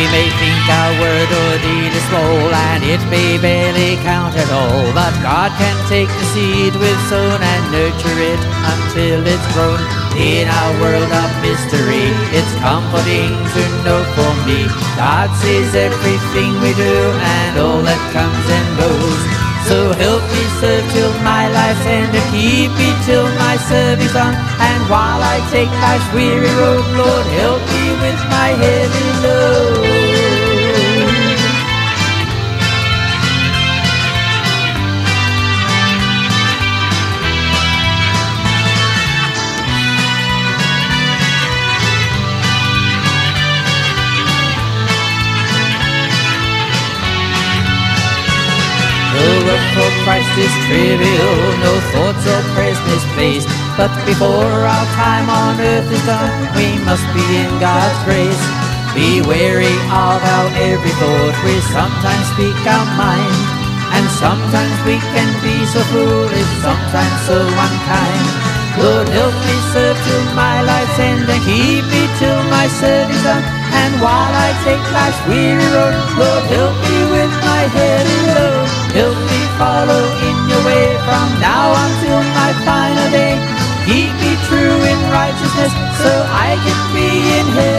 We may think our word or deed is small, and it may barely count at all, but God can take the seed we've sown and nurture it until it's grown. In our world of mystery, it's comforting to know for me, God sees everything we do and all that comes and goes. So help me serve till my life's end, and keep me till my service on. And while I take life's weary road, Lord, help me with my heavy load. For Christ is trivial, no thoughts or prayers misplaced, but before our time on earth is done, we must be in God's grace. Be wary of our every thought, we sometimes speak our mind, and sometimes we can be so foolish, sometimes so unkind. Lord, help me serve till my life's end, and keep me till my service is done. And while I take life's weary road, Lord, help me with my heavy load. Help me follow in your way from now until my final day. Keep me true in righteousness so I can be in heaven.